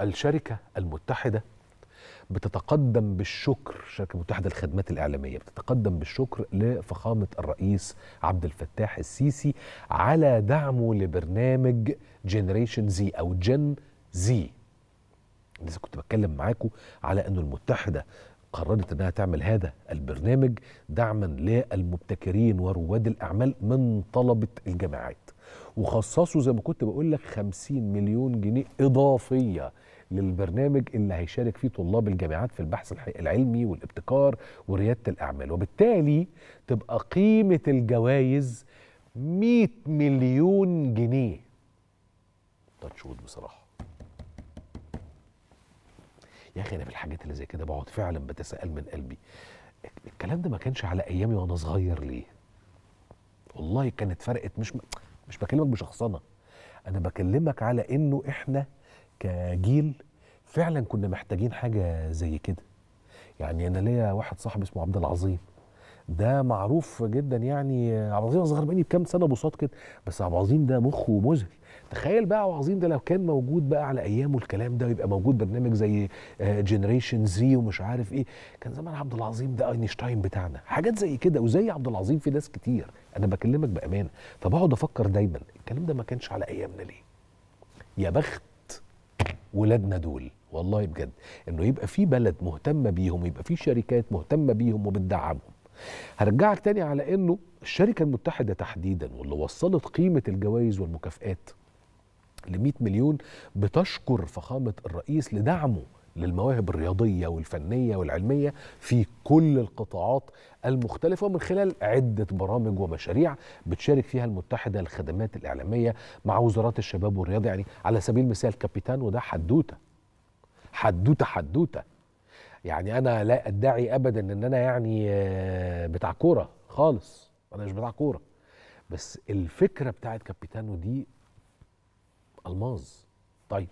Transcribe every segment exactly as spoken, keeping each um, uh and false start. الشركة المتحدة بتتقدم بالشكر، الشركة المتحدة للخدمات الإعلامية بتتقدم بالشكر لفخامة الرئيس عبد الفتاح السيسي على دعمه لبرنامج جينيريشن زي أو جن زي. لسه كنت بتكلم معاكم على أنه المتحدة قررت أنها تعمل هذا البرنامج دعما للمبتكرين ورواد الأعمال من طلبة الجامعات، وخصصوا زي ما كنت بقول لك خمسين مليون جنيه إضافية للبرنامج اللي هيشارك فيه طلاب الجامعات في البحث العلمي والابتكار وريادة الأعمال، وبالتالي تبقى قيمة الجوائز مئة مليون جنيه. تشوت بصراحة يا أخي، أنا في الحاجات اللي زي كده بقعد فعلا بتسأل من قلبي، الكلام ده ما كانش على أيامي وأنا صغير ليه؟ والله كانت فرقت. مش م... مش بكلمك بشخصنة، أنا بكلمك على إنه إحنا كجيل فعلا كنا محتاجين حاجة زي كده. يعني أنا ليا واحد صاحبي اسمه عبد العظيم، ده معروف جدا، يعني عبد العظيم صغير مني بكام سنة بوصات كده، بس عبد العظيم ده مخه مذهل. تخيل بقى عبد العظيم ده لو كان موجود بقى على أيامه الكلام ده، ويبقى موجود برنامج زي جينيريشن زي ومش عارف إيه، كان زمان عبد العظيم ده أينشتاين بتاعنا، حاجات زي كده. وزي عبد العظيم في ناس كتير، أنا بكلمك بأمانة، فبقعد أفكر دايما الكلام ده ما كانش على أيامنا ليه؟ يا بخت ولادنا دول والله بجد، انه يبقى في بلد مهتمه بيهم، ويبقى في شركات مهتمه بيهم وبتدعمهم. هرجعك تاني على انه الشركه المتحده تحديدا واللي وصلت قيمه الجوائز والمكافآت ل مئة مليون بتشكر فخامه الرئيس لدعمه للمواهب الرياضيه والفنيه والعلميه في كل القطاعات المختلفه، ومن خلال عده برامج ومشاريع بتشارك فيها المتحده الخدمات الاعلاميه مع وزارات الشباب والرياضه. يعني على سبيل المثال كابيتانو ده حدوته حدوته حدوته، يعني انا لا ادعي ابدا ان انا يعني بتاع كوره خالص، انا مش بتاع كوره، بس الفكره بتاعت كابيتانو دي الماظ. طيب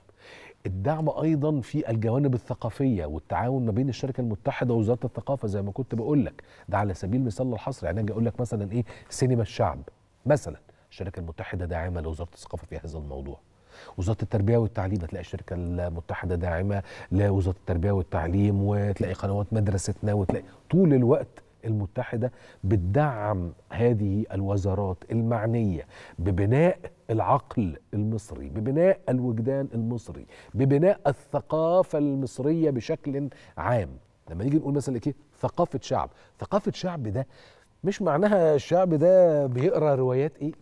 الدعم ايضا في الجوانب الثقافيه والتعاون ما بين الشركه المتحده ووزاره الثقافه زي ما كنت بقول لك، ده على سبيل المثال للحصر. يعني اجي اقول لك مثلا ايه، سينما الشعب مثلا الشركه المتحده داعمه لوزاره الثقافه في هذا الموضوع. وزاره التربيه والتعليم هتلاقي الشركه المتحده داعمه لوزاره التربيه والتعليم، وتلاقي قنوات مدرستنا، وتلاقي طول الوقت المتحده بتدعم هذه الوزارات المعنيه ببناء العقل المصري، ببناء الوجدان المصري، ببناء الثقافه المصريه بشكل عام. لما نيجي نقول مثلا ايه ثقافه شعب، ثقافه شعب ده مش معناها الشعب ده بيقرا روايات. ايه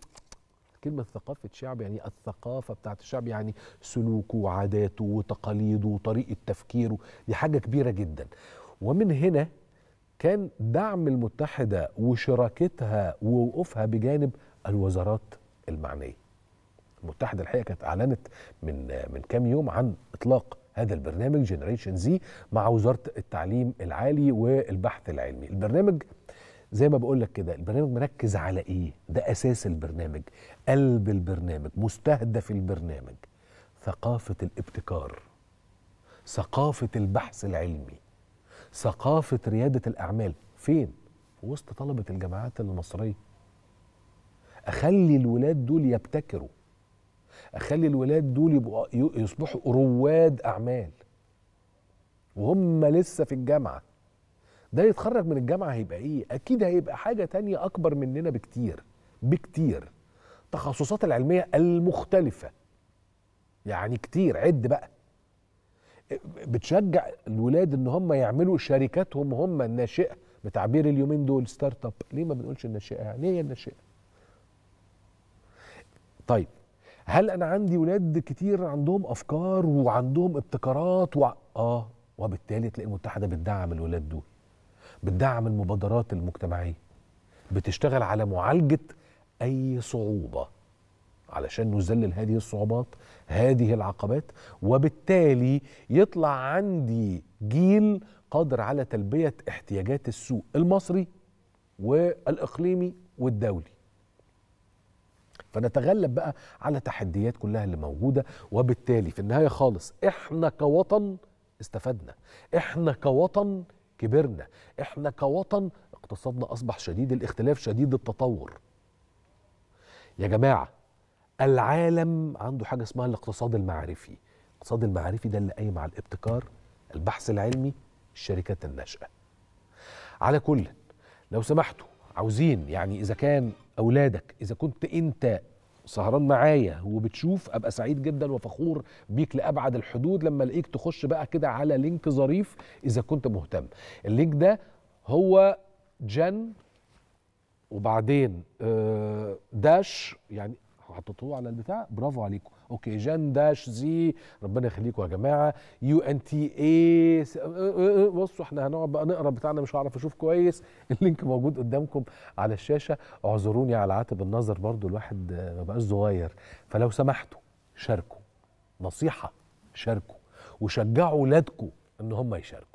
كلمه ثقافه شعب؟ يعني الثقافه بتاعت الشعب، يعني سلوكه وعاداته وتقاليده وطريقه تفكيره، دي حاجه كبيره جدا. ومن هنا كان دعم المتحدة وشراكتها ووقوفها بجانب الوزارات المعنية. المتحدة الحقيقة كانت أعلنت من من كام يوم عن إطلاق هذا البرنامج جينيريشن زي مع وزارة التعليم العالي والبحث العلمي. البرنامج زي ما بقول لك كده، البرنامج مركز على إيه؟ ده أساس البرنامج، قلب البرنامج، مستهدف البرنامج ثقافة الابتكار، ثقافة البحث العلمي، ثقافة ريادة الأعمال. فين؟ في وسط طلبة الجامعات المصرية. أخلي الولاد دول يبتكروا، أخلي الولاد دول يبقوا يصبحوا رواد أعمال وهم لسه في الجامعة. ده يتخرج من الجامعة هيبقى إيه؟ أكيد هيبقى حاجة تانية أكبر مننا بكتير بكتير. تخصصات العلمية المختلفة يعني كتير، عد بقى. بتشجع الولاد ان هم يعملوا شركاتهم هم الناشئه، بتعبير اليومين دول ستارت اب، ليه ما بنقولش الناشئه؟ يعني ايه الناشئه؟ طيب هل انا عندي ولاد كتير عندهم افكار وعندهم ابتكارات و... اه وبالتالي تلاقي المتحده بتدعم الولاد دول، بتدعم المبادرات المجتمعيه، بتشتغل على معالجه اي صعوبه علشان نذلل هذه الصعوبات، هذه العقبات، وبالتالي يطلع عندي جيل قادر على تلبية احتياجات السوق المصري والإقليمي والدولي. فنتغلب بقى على تحديات كلها اللي موجودة، وبالتالي في النهاية خالص احنا كوطن استفدنا، احنا كوطن كبرنا، احنا كوطن اقتصادنا أصبح شديد الاختلاف شديد التطور. يا جماعة العالم عنده حاجة اسمها الاقتصاد المعرفي، الاقتصاد المعرفي ده اللي قايم على الابتكار، البحث العلمي، الشركات الناشئه. على كل لو سمحتوا عاوزين يعني اذا كان اولادك، اذا كنت انت سهران معايا وبتشوف، ابقى سعيد جدا وفخور بيك لابعد الحدود لما الاقيك تخش بقى كده على لينك ظريف اذا كنت مهتم. اللينك ده هو جن وبعدين داش، يعني حطيتوه على البتاع، برافو عليكم. اوكي، جان داش زي، ربنا يخليكم يا جماعه، يو ان تي اي. بصوا احنا هنقعد بقى نقرا بتاعنا، مش هعرف اشوف كويس، اللينك موجود قدامكم على الشاشه. اعذروني على عاتب النظر، برضو الواحد ما بقاش صغير. فلو سمحتوا شاركوا، نصيحه شاركوا وشجعوا اولادكم ان هم يشاركوا.